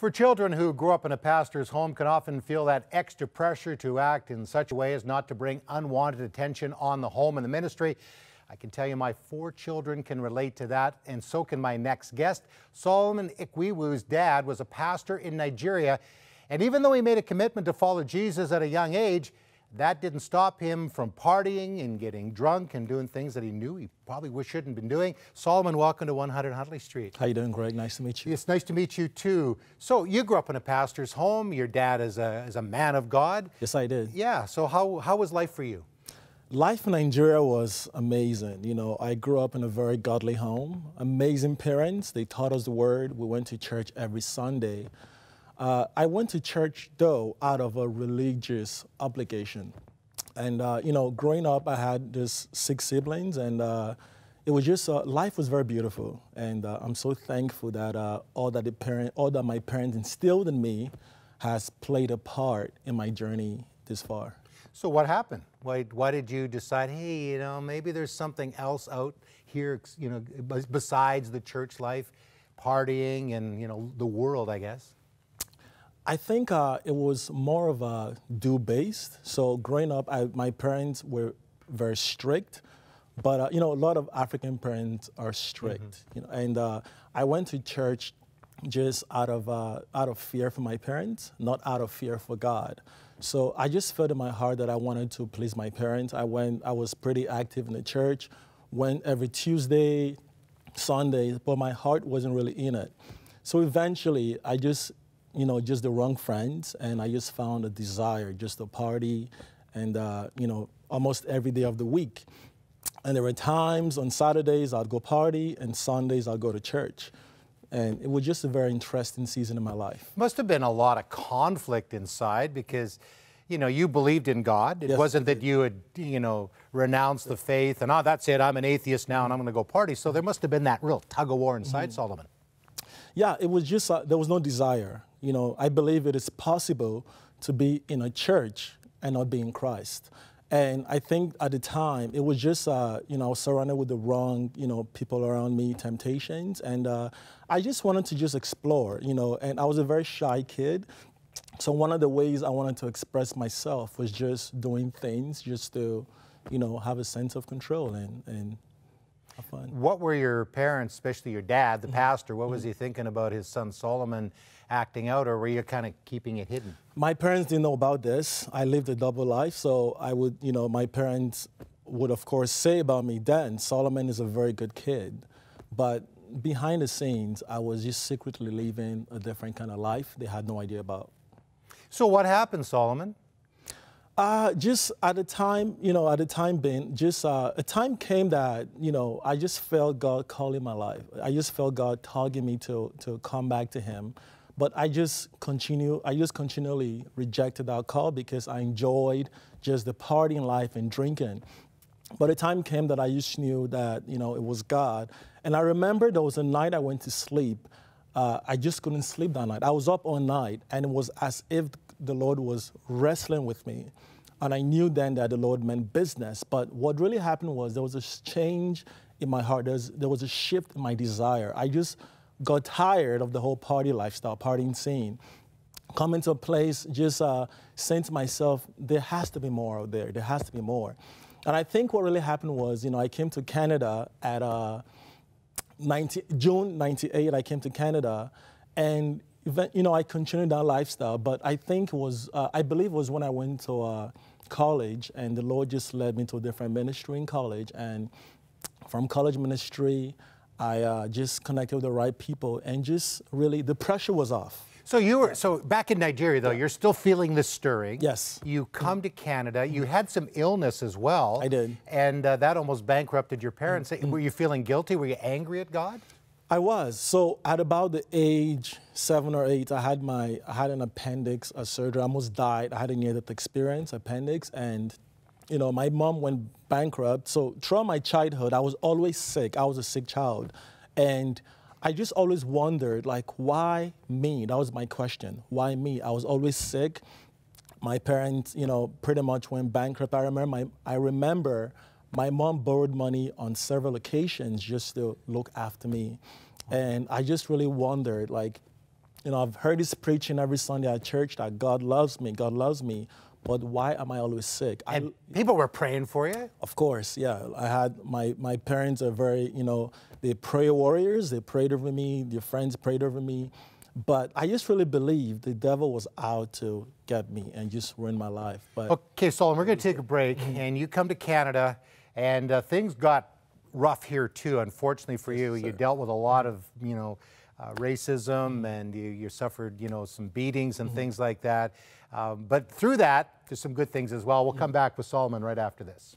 For children who grew up in a pastor's home can often feel that extra pressure to act in such a way as not to bring unwanted attention on the home and the ministry. I can tell you my 4 children can relate to that, and so can my next guest. Solomon Ikhuiwu's dad was a pastor in Nigeria, and even though he made a commitment to follow Jesus at a young age, that didn't stop him from partying and getting drunk and doing things that he knew he probably shouldn't have been doing. Solomon, welcome to 100 Huntley Street. How you doing, Greg? Nice to meet you. It's nice to meet you, too. So you grew up in a pastor's home. Your dad is a man of God. Yes, I did. Yeah. So how was life for you? Life in Nigeria was amazing. You know, I grew up in a very godly home. Amazing parents. They taught us the word. We went to church every Sunday. I went to church, though, out of a religious obligation. And, you know, growing up, I had just 6 siblings, and it was just, life was very beautiful. And I'm so thankful that all that my parents instilled in me has played a part in my journey this far. So what happened? Why did you decide, hey, you know, maybe there's something else out here, you know, besides the church life, partying and, you know, the world, I guess? I think it was more of a do-based. So growing up, my parents were very strict, but you know, a lot of African parents are strict. Mm-hmm. You know, and I went to church just out of fear for my parents, not out of fear for God. So I just felt in my heart that I wanted to please my parents. I was pretty active in the church, went every Tuesday, Sunday, but my heart wasn't really in it. So eventually, I just, you know, just the wrong friends, and I just found a desire, just a party, and, you know, almost every day of the week. And there were times on Saturdays I'd go party, and Sundays I'd go to church. And it was just a very interesting season in my life. Must have been a lot of conflict inside because, you know, you believed in God. It wasn't that you had, you know, renounced the faith and, oh, that's it, I'm an atheist now and I'm going to go party. So there must have been that real tug-of-war inside, Solomon. Yeah, it was just, there was no desire. You know, I believe it is possible to be in a church and not be in Christ. And I think at the time, it was just, you know, I was surrounded with the wrong, you know, people around me, temptations. And I just wanted to just explore, you know, and I was a very shy kid. So one of the ways I wanted to express myself was just doing things just to, you know, have a sense of control and have fun. What were your parents, especially your dad, the pastor, what was he thinking about his son Solomon acting out, or were you kind of keeping it hidden? My parents didn't know about this. I lived a double life, so I would, you know, my parents would, of course, say about me then, Solomon is a very good kid. But behind the scenes, I was just secretly living a different kind of life they had no idea about. So what happened, Solomon? Just at the time, you know, a time came that, you know, I just felt God calling my life. I just felt God tugging me to come back to him. But I just continually rejected that call because I enjoyed just the partying life and drinking. But a time came that I just knew that, you know, it was God. And I remember there was a night I went to sleep. I just couldn't sleep that night. I was up all night, and it was as if the Lord was wrestling with me. And I knew then that the Lord meant business. But what really happened was there was a change in my heart. There was a shift in my desire. I just got tired of the whole party lifestyle, partying scene. Coming to a place, just saying to myself, there has to be more out there. There has to be more. And I think what really happened was, you know, I came to Canada at June 98, I came to Canada. And, you know, I continued that lifestyle. But I think it was, I believe it was when I went to college, and the Lord just led me to a different ministry in college. And from college ministry, I just connected with the right people, and just really the pressure was off. So back in Nigeria, though, you're still feeling the stirring. Yes. You come to Canada. You had some illness as well. I did. And that almost bankrupted your parents. Mm-hmm. Were you feeling guilty? Were you angry at God? I was. So at about the age 7 or 8, I had an appendix surgery. I almost died. I had a near-death experience, appendix, and you know, my mom went bankrupt. So throughout my childhood, I was always sick. I was a sick child. And I just always wondered, like, why me? That was my question. Why me? I was always sick. My parents, you know, pretty much went bankrupt. I remember my mom borrowed money on several occasions just to look after me. And I just really wondered, like, You know, I've heard this preaching every Sunday at church that God loves me, God loves me, but why am I always sick? And people were praying for you? Of course, yeah. I had, my parents are very, you know, they prayer warriors, they prayed over me, their friends prayed over me, but I just really believed the devil was out to get me and just ruin my life. But okay, Solomon, we're going to take a break, and you come to Canada, and things got rough here too, unfortunately for you. Yes, you dealt with a lot of, you know, racism, and you suffered, you know, some beatings and things like that. But through that, there's some good things as well. We'll come back with Solomon right after this.